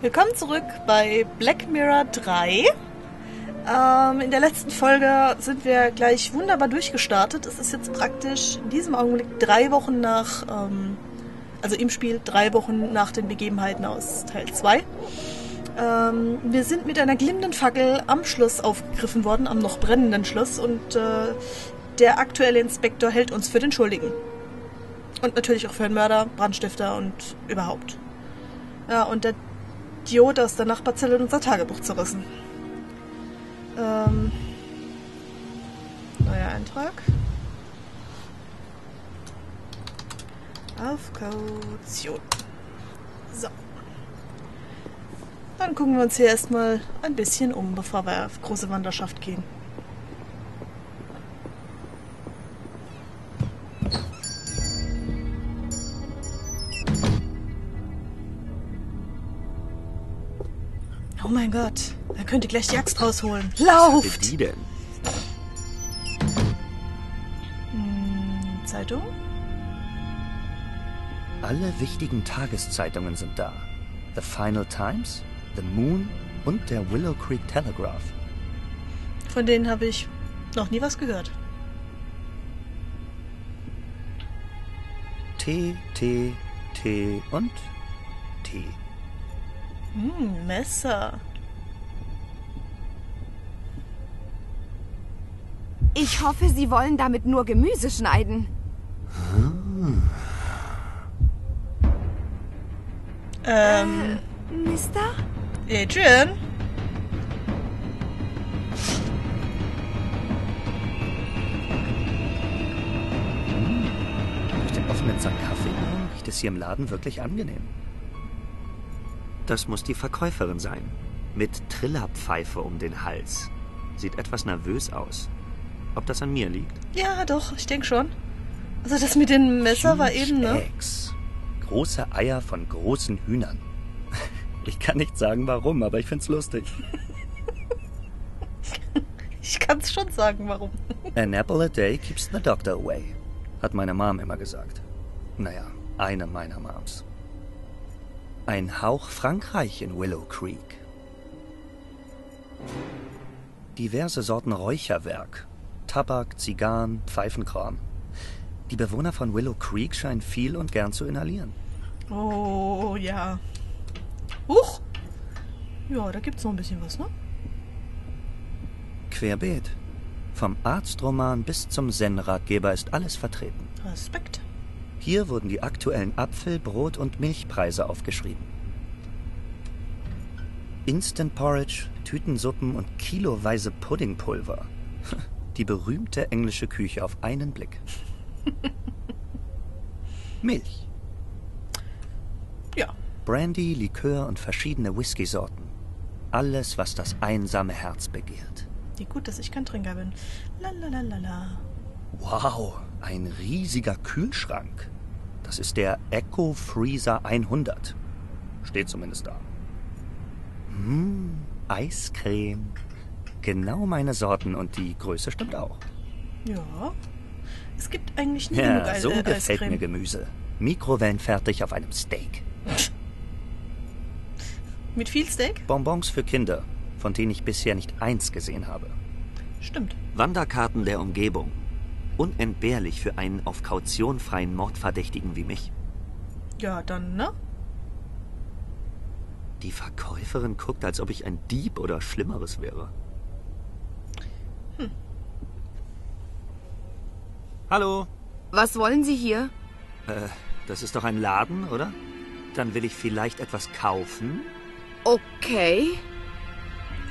Willkommen zurück bei Black Mirror 3. In der letzten Folge sind wir gleich wunderbar durchgestartet. Es ist jetzt praktisch in diesem Augenblick 3 Wochen nach, also im Spiel 3 Wochen nach den Begebenheiten aus Teil 2. Wir sind mit einer glimmenden Fackel am Schloss aufgegriffen worden, am noch brennenden Schloss, und der aktuelle Inspektor hält uns für den Schuldigen. Und natürlich auch für einen Mörder, Brandstifter und überhaupt. Ja, und der Idiot aus der Nachbarzelle in unser Tagebuch zerrissen. Neuer Eintrag. Auf Kaution. So. Dann gucken wir uns hier erstmal ein bisschen um, bevor wir auf große Wanderschaft gehen. Oh mein Gott, er könnte gleich die Axt rausholen. Lauft! Was ist die denn? Zeitung? Alle wichtigen Tageszeitungen sind da. The Final Times, The Moon und der Willow Creek Telegraph. Von denen habe ich noch nie was gehört. Tee, Tee, Tee und Tee. Messer. Ich hoffe, Sie wollen damit nur Gemüse schneiden. Hm. Mister? Adrian? Durch den offenen Kaffee riecht es hier im Laden wirklich angenehm. Das muss die Verkäuferin sein. Mit Trillerpfeife um den Hals. Sieht etwas nervös aus. Ob das an mir liegt? Ja, doch, ich denke schon. Also das mit dem Messer war eben, ne? Große Eier von großen Hühnern. Ich kann nicht sagen, warum, aber ich find's lustig. Ich kann's schon sagen, warum. An apple a day keeps the doctor away, hat meine Mom immer gesagt. Naja, eine meiner Moms. Ein Hauch Frankreich in Willow Creek. Diverse Sorten Räucherwerk. Tabak, Zigarren, Pfeifenkram. Die Bewohner von Willow Creek scheinen viel und gern zu inhalieren. Oh, ja. Huch! Ja, da gibt's noch ein bisschen was, ne? Querbeet. Vom Arztroman bis zum Zen-Ratgeber ist alles vertreten. Respekt. Hier wurden die aktuellen Apfel-, Brot- und Milchpreise aufgeschrieben. Instant Porridge, Tütensuppen und kiloweise Puddingpulver. Die berühmte englische Küche auf einen Blick. Milch. Ja. Brandy, Likör und verschiedene Whisky-Sorten. Alles, was das einsame Herz begehrt. Wie gut, dass ich kein Trinker bin. Lalalala. Wow, ein riesiger Kühlschrank. Das ist der Echo Freezer 100. Steht zumindest da. Eiscreme. Genau meine Sorten und die Größe stimmt auch. Ja, es gibt eigentlich nie genug Eiscreme. Ja, so gefällt mir Gemüse. Mikrowellenfertig auf einem Steak. Mit viel Steak? Bonbons für Kinder, von denen ich bisher nicht eins gesehen habe. Stimmt. Wanderkarten der Umgebung. Unentbehrlich für einen auf Kaution freien Mordverdächtigen wie mich. Ja, dann, ne? Die Verkäuferin guckt, als ob ich ein Dieb oder Schlimmeres wäre. Hm. Hallo? Was wollen Sie hier? Das ist doch ein Laden, oder? Dann will ich vielleicht etwas kaufen. Okay.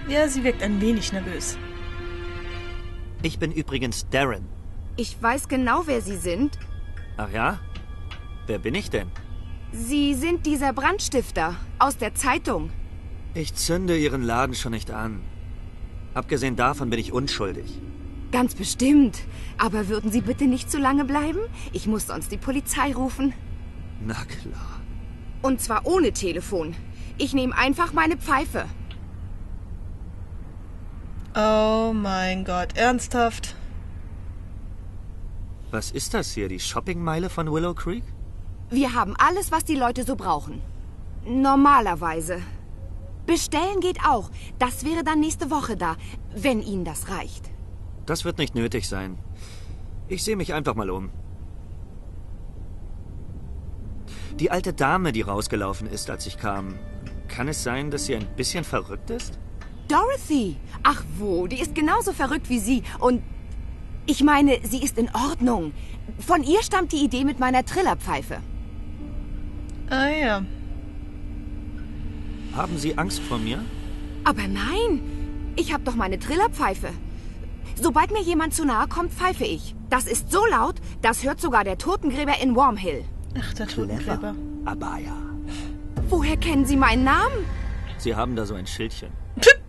Ja, sie wirkt ein wenig nervös. Ich bin übrigens Darren. Ich weiß genau, wer Sie sind. Ach ja? Wer bin ich denn? Sie sind dieser Brandstifter aus der Zeitung. Ich zünde Ihren Laden schon nicht an. Abgesehen davon bin ich unschuldig. Ganz bestimmt. Aber würden Sie bitte nicht zu lange bleiben? Ich muss sonst die Polizei rufen. Na klar. Und zwar ohne Telefon. Ich nehme einfach meine Pfeife. Oh mein Gott, ernsthaft? Was ist das hier, die Shoppingmeile von Willow Creek? Wir haben alles, was die Leute so brauchen. Normalerweise. Bestellen geht auch. Das wäre dann nächste Woche da, wenn Ihnen das reicht. Das wird nicht nötig sein. Ich sehe mich einfach mal um. Die alte Dame, die rausgelaufen ist, als ich kam, kann es sein, dass sie ein bisschen verrückt ist? Dorothy! Ach wo, die ist genauso verrückt wie Sie. Und ich meine, sie ist in Ordnung. Von ihr stammt die Idee mit meiner Trillerpfeife. Ah ja. Haben Sie Angst vor mir? Aber nein, ich habe doch meine Trillerpfeife. Sobald mir jemand zu nahe kommt, pfeife ich. Das ist so laut, das hört sogar der Totengräber in Warmhill. Ach, der Totengräber. Abbaya. Woher kennen Sie meinen Namen? Sie haben da so ein Schildchen.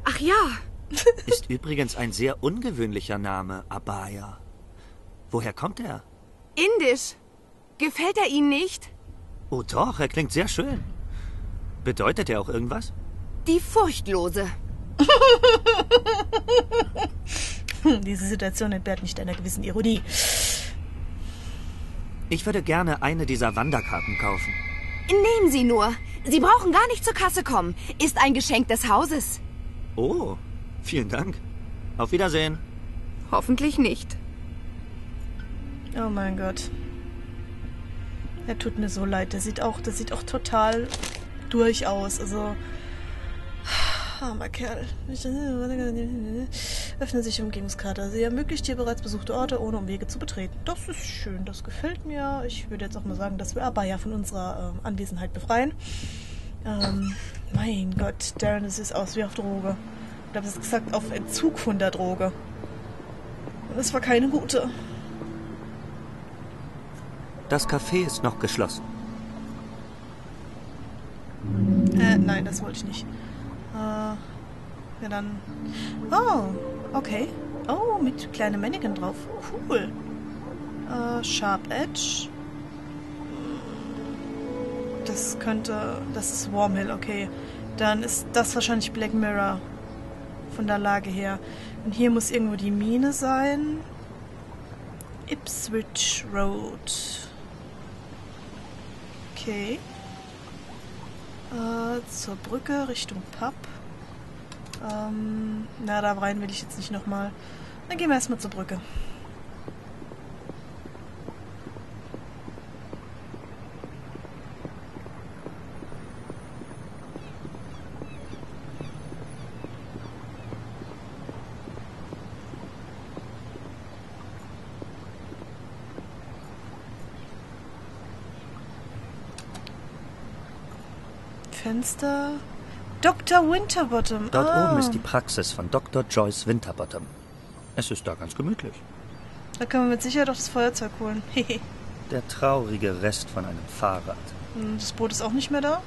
Ach ja. Ist übrigens ein sehr ungewöhnlicher Name, Abbaya. Woher kommt er? Indisch. Gefällt er Ihnen nicht? Oh doch, er klingt sehr schön. Bedeutet er auch irgendwas? Die Furchtlose. Diese Situation entbehrt nicht einer gewissen Ironie. Ich würde gerne eine dieser Wanderkarten kaufen. Nehmen Sie nur. Sie brauchen gar nicht zur Kasse kommen. Ist ein Geschenk des Hauses. Oh, vielen Dank. Auf Wiedersehen. Hoffentlich nicht. Oh mein Gott. Er tut mir so leid. Der sieht auch total durch aus. Also, armer Kerl. Öffne sich Umgebungskarte. Sie ermöglicht hier bereits besuchte Orte, ohne Umwege zu betreten. Das ist schön, das gefällt mir. Ich würde jetzt auch mal sagen, dass wir Abbaya von unserer Anwesenheit befreien. Mein Gott, Darren, es sieht aus wie auf Droge. Ich glaube, es ist gesagt, auf Entzug von der Droge. Und das war keine gute. Das Café ist noch geschlossen. Nein, das wollte ich nicht. Ja, dann... Oh, okay. Oh, mit kleinem Mannequin drauf. Cool. Sharp Edge. Das könnte... Das ist Warmhill, okay. Dann ist das wahrscheinlich Black Mirror. Von der Lage her. Und hier muss irgendwo die Mine sein. Ipswich Road. Okay. Zur Brücke Richtung Pub. Na, da rein will ich jetzt nicht nochmal. Dann gehen wir erstmal zur Brücke. Fenster... Dr. Winterbottom. Dort oben ist die Praxis von Dr. Joyce Winterbottom. Es ist da ganz gemütlich. Da können wir mit Sicherheit auch das Feuerzeug holen. Der traurige Rest von einem Fahrrad. Das Boot ist auch nicht mehr da?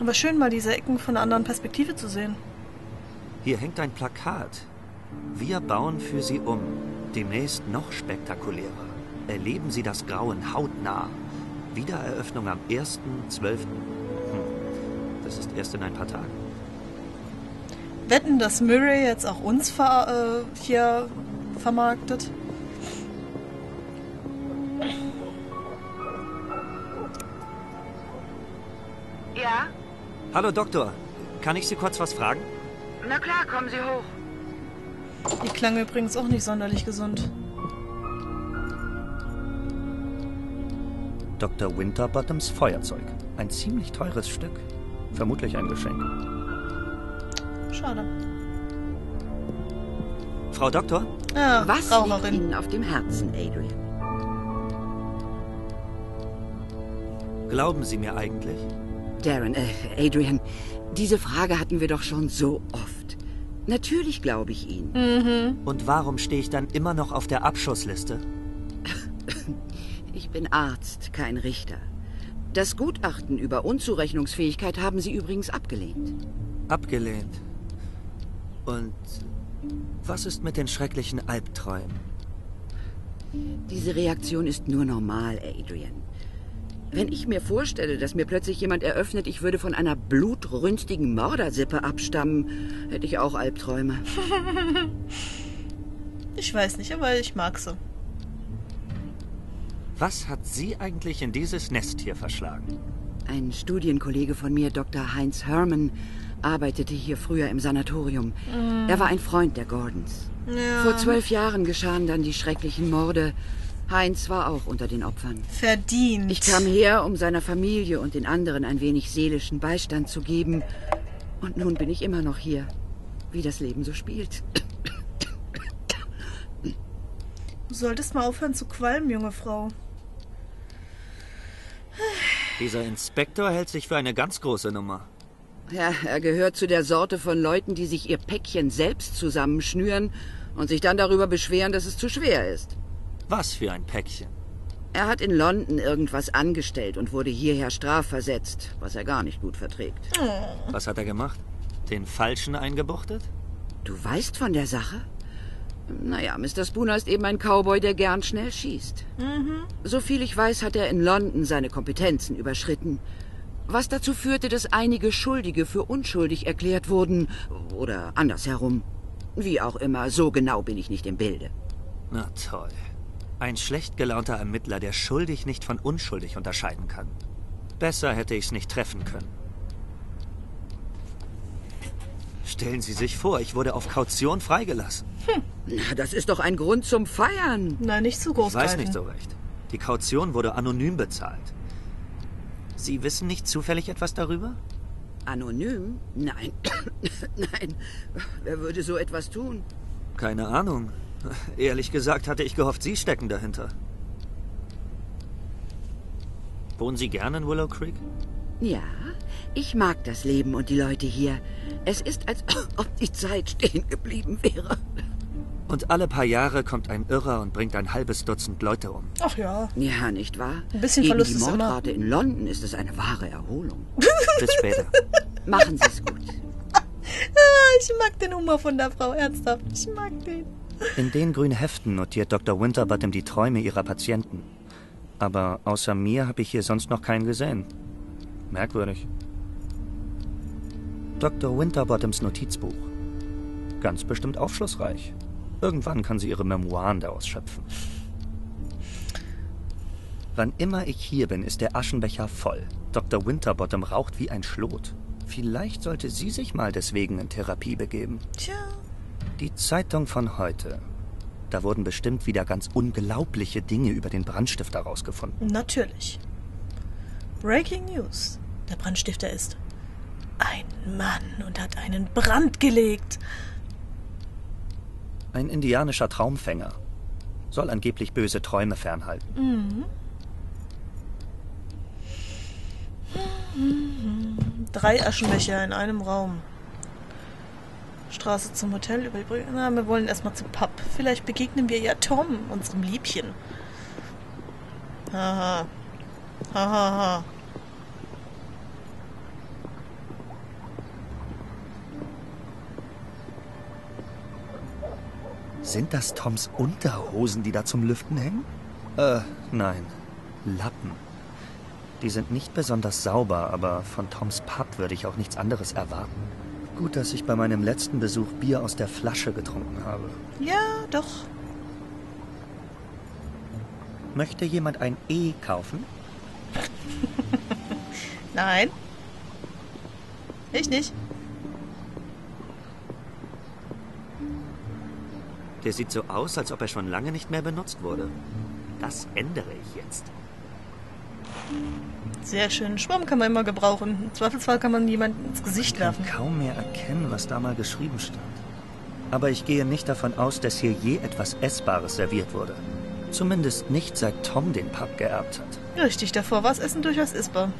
Aber schön, mal diese Ecken von einer anderen Perspektive zu sehen. Hier hängt ein Plakat. Wir bauen für Sie um. Demnächst noch spektakulärer. Erleben Sie das Grauen hautnah. Wiedereröffnung am 1.12. Das ist erst in ein paar Tagen. Wetten, dass Murray jetzt auch uns hier vermarktet? Ja? Hallo Doktor, kann ich Sie kurz was fragen? Na klar, kommen Sie hoch. Die klang übrigens auch nicht sonderlich gesund. Dr. Winterbottoms Feuerzeug. Ein ziemlich teures Stück. Vermutlich ein Geschenk. Schade. Frau Doktor? Ja, was liegt Ihnen auf dem Herzen, Adrian? Glauben Sie mir eigentlich? Darren, Adrian, diese Frage hatten wir doch schon so oft. Natürlich glaube ich Ihnen. Mhm. Und warum stehe ich dann immer noch auf der Abschussliste? Ich bin Arzt, kein Richter. Das Gutachten über Unzurechnungsfähigkeit haben Sie übrigens abgelehnt. Abgelehnt? Und was ist mit den schrecklichen Albträumen? Diese Reaktion ist nur normal, Adrian. Wenn ich mir vorstelle, dass mir plötzlich jemand eröffnet, ich würde von einer blutrünstigen Mördersippe abstammen, hätte ich auch Albträume. Ich weiß nicht, aber ich mag so. Was hat Sie eigentlich in dieses Nest hier verschlagen? Ein Studienkollege von mir, Dr. Heinz Hermann, arbeitete hier früher im Sanatorium. Er war ein Freund der Gordons. Ja. Vor 12 Jahren geschahen dann die schrecklichen Morde. Heinz war auch unter den Opfern. Verdient. Ich kam her, um seiner Familie und den anderen ein wenig seelischen Beistand zu geben. Und nun bin ich immer noch hier, wie das Leben so spielt. Du solltest mal aufhören zu qualmen, junge Frau. Dieser Inspektor hält sich für eine ganz große Nummer. Ja, er gehört zu der Sorte von Leuten, die sich ihr Päckchen selbst zusammenschnüren und sich dann darüber beschweren, dass es zu schwer ist. Was für ein Päckchen? Er hat in London irgendwas angestellt und wurde hierher strafversetzt, was er gar nicht gut verträgt. Was hat er gemacht? Den Falschen eingebuchtet? Du weißt von der Sache? Naja, Mr. Spooner ist eben ein Cowboy, der gern schnell schießt. Soviel ich weiß, hat er in London seine Kompetenzen überschritten. Was dazu führte, dass einige Schuldige für unschuldig erklärt wurden. Oder andersherum. Wie auch immer, so genau bin ich nicht im Bilde. Na toll. Ein schlecht gelaunter Ermittler, der schuldig nicht von unschuldig unterscheiden kann. Besser hätte ich es nicht treffen können. Stellen Sie sich vor, ich wurde auf Kaution freigelassen. Na, das ist doch ein Grund zum Feiern. Nein, nicht zu groß. Ich weiß nicht so recht. Die Kaution wurde anonym bezahlt. Sie wissen nicht zufällig etwas darüber? Anonym? Nein. Nein. Wer würde so etwas tun? Keine Ahnung. Ehrlich gesagt hatte ich gehofft, Sie stecken dahinter. Wohnen Sie gerne in Willow Creek? Ja, ich mag das Leben und die Leute hier. Es ist, als ob die Zeit stehen geblieben wäre. Und alle paar Jahre kommt ein Irrer und bringt ein halbes Dutzend Leute um. Ach ja. Ja, nicht wahr? Ein bisschen gegen Verlust die Mordrate in London ist es eine wahre Erholung. Bis später. Machen Sie es gut. Ich mag den Humor von der Frau, ernsthaft. Ich mag den. In den grünen Heften notiert Dr. Winterbottom die Träume ihrer Patienten. Aber außer mir habe ich hier sonst noch keinen gesehen. Merkwürdig. Dr. Winterbottoms Notizbuch. Ganz bestimmt aufschlussreich. Irgendwann kann sie ihre Memoiren daraus schöpfen. Wann immer ich hier bin, ist der Aschenbecher voll. Dr. Winterbottom raucht wie ein Schlot. Vielleicht sollte sie sich mal deswegen in Therapie begeben. Tja. Die Zeitung von heute. Da wurden bestimmt wieder ganz unglaubliche Dinge über den Brandstifter rausgefunden. Natürlich. Breaking News. Der Brandstifter ist ein Mann und hat einen Brand gelegt. Ein indianischer Traumfänger. Soll angeblich böse Träume fernhalten. Drei Aschenbecher in einem Raum. Straße zum Hotel über die Brücke. Na, wir wollen erstmal zu Pub. Vielleicht begegnen wir ja Tom, unserem Liebchen. Haha. Hahaha. Sind das Toms Unterhosen, die da zum Lüften hängen? Nein. Lappen. Die sind nicht besonders sauber, aber von Toms Pub würde ich auch nichts anderes erwarten. Gut, dass ich bei meinem letzten Besuch Bier aus der Flasche getrunken habe. Ja, doch. Möchte jemand ein E kaufen? Nein. Ich nicht. Der sieht so aus, als ob er schon lange nicht mehr benutzt wurde. Das ändere ich jetzt. Sehr schön. Schwamm kann man immer gebrauchen. Im Zweifelsfall kann man jemanden ins Gesicht werfen. Ich kann kaum mehr erkennen, was da mal geschrieben stand. Aber ich gehe nicht davon aus, dass hier je etwas Essbares serviert wurde. Zumindest nicht, seit Tom den Pub geerbt hat. Richtig, davor war das Essen durchaus essbar.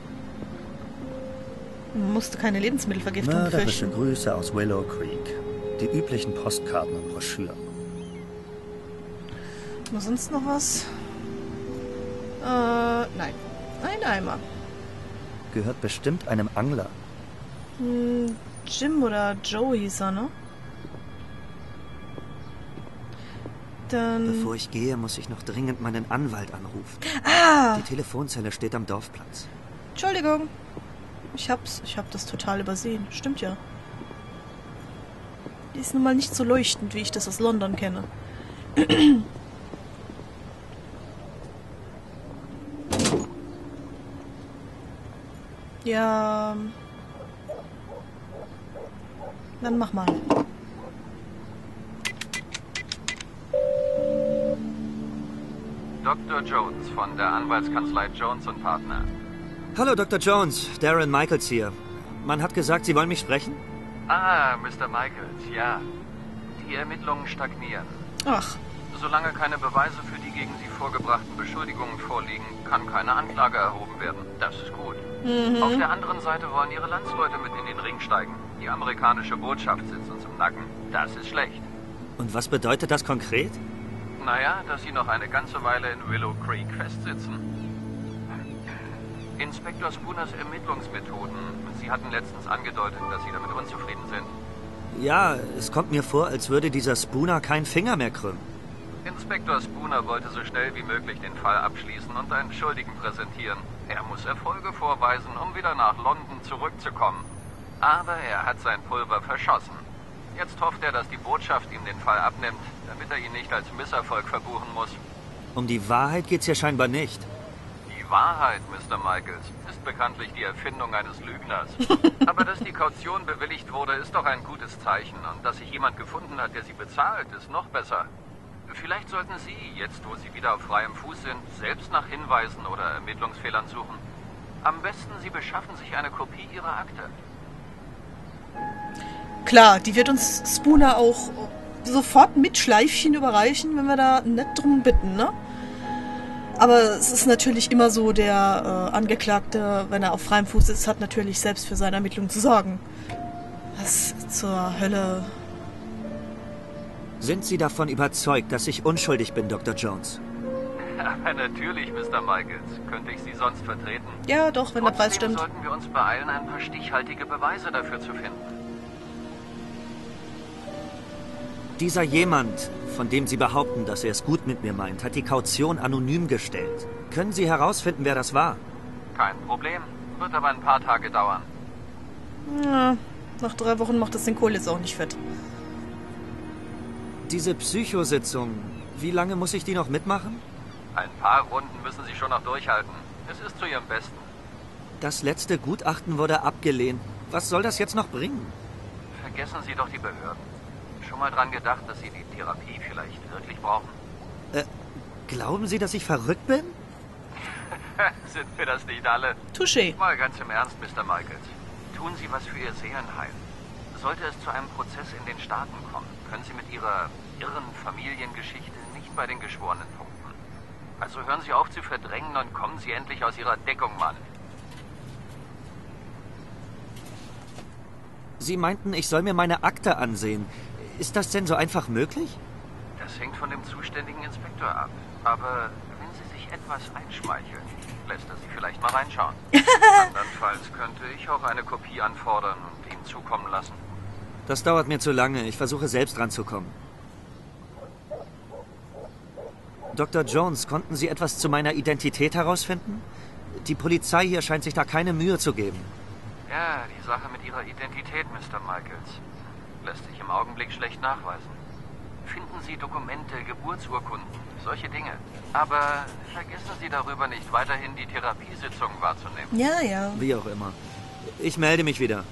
Man musste keine Lebensmittelvergiftung fürchten. Mörderische Grüße aus Willow Creek. Die üblichen Postkarten und Broschüren. Nur sonst noch was? Nein. Ein Eimer. Gehört bestimmt einem Angler. Jim oder Joe hieß er, ne? Dann... Bevor ich gehe, muss ich noch dringend meinen Anwalt anrufen. Ah! Die Telefonzelle steht am Dorfplatz. Entschuldigung. Ich hab das total übersehen. Stimmt ja. Die ist nun mal nicht so leuchtend, wie ich das aus London kenne. Ja. Dann mach mal. Dr. Jones von der Anwaltskanzlei Jones & Partner. Hallo Dr. Jones, Darren Michaels hier. Man hat gesagt, Sie wollen mich sprechen? Ah, Mr. Michaels, ja. Die Ermittlungen stagnieren. Ach. Solange keine Beweise für die gegen Sie vorgebrachten Beschuldigungen vorliegen, kann keine Anklage erhoben werden. Das ist gut. Mhm. Auf der anderen Seite wollen Ihre Landsleute mit in den Ring steigen. Die amerikanische Botschaft sitzt uns im Nacken. Das ist schlecht. Und was bedeutet das konkret? Naja, dass Sie noch eine ganze Weile in Willow Creek festsitzen. Inspektor Spooners Ermittlungsmethoden. Sie hatten letztens angedeutet, dass Sie damit unzufrieden sind. Ja, es kommt mir vor, als würde dieser Spooner keinen Finger mehr krümmen. Inspektor Spooner wollte so schnell wie möglich den Fall abschließen und einen Schuldigen präsentieren. Er muss Erfolge vorweisen, um wieder nach London zurückzukommen. Aber er hat sein Pulver verschossen. Jetzt hofft er, dass die Botschaft ihm den Fall abnimmt, damit er ihn nicht als Misserfolg verbuchen muss. Um die Wahrheit geht's hier scheinbar nicht. Die Wahrheit, Mr. Michaels, ist bekanntlich die Erfindung eines Lügners. Aber dass die Kaution bewilligt wurde, ist doch ein gutes Zeichen. Und dass sich jemand gefunden hat, der sie bezahlt, ist noch besser. Vielleicht sollten Sie, jetzt wo Sie wieder auf freiem Fuß sind, selbst nach Hinweisen oder Ermittlungsfehlern suchen. Am besten, Sie beschaffen sich eine Kopie Ihrer Akte. Klar, die wird uns Spooner auch sofort mit Schleifchen überreichen, wenn wir da nett drum bitten, ne? Aber es ist natürlich immer so, der Angeklagte, wenn er auf freiem Fuß ist, hat natürlich selbst für seine Ermittlungen zu sorgen. Was zur Hölle... Sind Sie davon überzeugt, dass ich unschuldig bin, Dr. Jones? Aber natürlich, Mr. Michaels. Könnte ich Sie sonst vertreten? Ja, doch, wenn der Preis stimmt. Trotzdem sollten wir uns beeilen, ein paar stichhaltige Beweise dafür zu finden. Dieser jemand, von dem Sie behaupten, dass er es gut mit mir meint, hat die Kaution anonym gestellt. Können Sie herausfinden, wer das war? Kein Problem. Wird aber ein paar Tage dauern. Ja, nach 3 Wochen macht das den Kohl jetzt auch nicht fett. Diese Psychositzung, wie lange muss ich die noch mitmachen? Ein paar Runden müssen Sie schon noch durchhalten. Es ist zu Ihrem Besten. Das letzte Gutachten wurde abgelehnt. Was soll das jetzt noch bringen? Vergessen Sie doch die Behörden. Schon mal dran gedacht, dass Sie die Therapie vielleicht wirklich brauchen? Glauben Sie, dass ich verrückt bin? Sind wir das nicht alle? Touché. Mal ganz im Ernst, Mr. Michaels. Tun Sie was für Ihr Seelenheil. Sollte es zu einem Prozess in den Staaten kommen, können Sie mit Ihrer irren Familiengeschichte nicht bei den Geschworenen punkten. Also hören Sie auf zu verdrängen und kommen Sie endlich aus Ihrer Deckung, Mann. Sie meinten, ich soll mir meine Akte ansehen. Ist das denn so einfach möglich? Das hängt von dem zuständigen Inspektor ab. Aber wenn Sie sich etwas einschmeicheln, lässt er Sie vielleicht mal reinschauen. Andernfalls könnte ich auch eine Kopie anfordern und Ihnen zukommen lassen. Das dauert mir zu lange. Ich versuche selbst ranzukommen. Dr. Jones, konnten Sie etwas zu meiner Identität herausfinden? Die Polizei hier scheint sich da keine Mühe zu geben. Ja, die Sache mit Ihrer Identität, Mr. Michaels, lässt sich im Augenblick schlecht nachweisen. Finden Sie Dokumente, Geburtsurkunden, solche Dinge. Aber vergessen Sie darüber nicht, weiterhin die Therapiesitzung wahrzunehmen. Ja, ja. Wie auch immer. Ich melde mich wieder.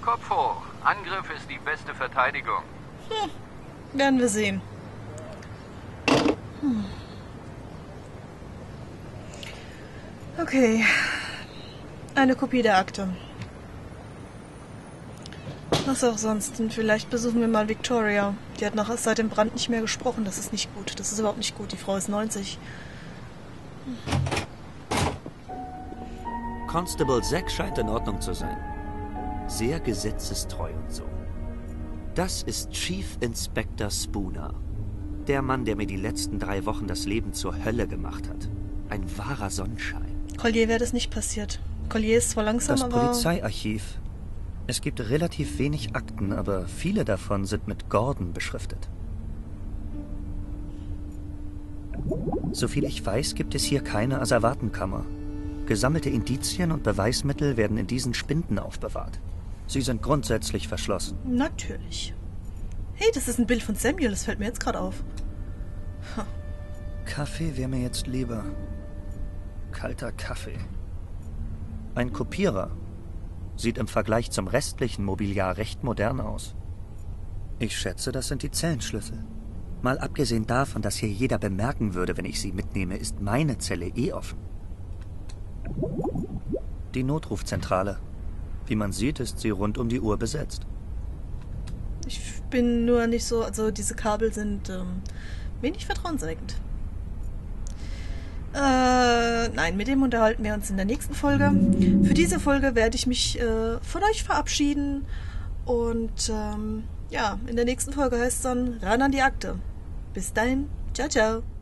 Kopf hoch. Angriff ist die beste Verteidigung. Hm. Werden wir sehen. Hm. Okay. Eine Kopie der Akte. Was auch sonst. Und vielleicht besuchen wir mal Victoria. Die hat nachher seit dem Brand nicht mehr gesprochen. Das ist nicht gut. Das ist überhaupt nicht gut. Die Frau ist 90. Hm. Constable Zack scheint in Ordnung zu sein. Sehr gesetzestreu und so. Das ist Chief Inspector Spooner. Der Mann, der mir die letzten 3 Wochen das Leben zur Hölle gemacht hat. Ein wahrer Sonnenschein. Collier wäre das nicht passiert. Collier ist zwar langsam, aber... Das Polizeiarchiv. Es gibt relativ wenig Akten, aber viele davon sind mit Gordon beschriftet. Soviel ich weiß, gibt es hier keine Asservatenkammer. Gesammelte Indizien und Beweismittel werden in diesen Spinden aufbewahrt. Sie sind grundsätzlich verschlossen. Natürlich. Hey, das ist ein Bild von Samuel, das fällt mir jetzt gerade auf. Huh. Kaffee wäre mir jetzt lieber. Kalter Kaffee. Ein Kopierer, Sieht im Vergleich zum restlichen Mobiliar recht modern aus. Ich schätze, das sind die Zellenschlüssel. Mal abgesehen davon, dass hier jeder bemerken würde, wenn ich sie mitnehme, ist meine Zelle eh offen. Die Notrufzentrale. Wie man sieht, ist sie rund um die Uhr besetzt. Ich bin nur nicht so... Also diese Kabel sind wenig vertrauenserweckend. Nein, mit dem unterhalten wir uns in der nächsten Folge. Für diese Folge werde ich mich von euch verabschieden. Und ja, in der nächsten Folge heißt es dann ran an die Akte. Bis dahin, ciao, ciao.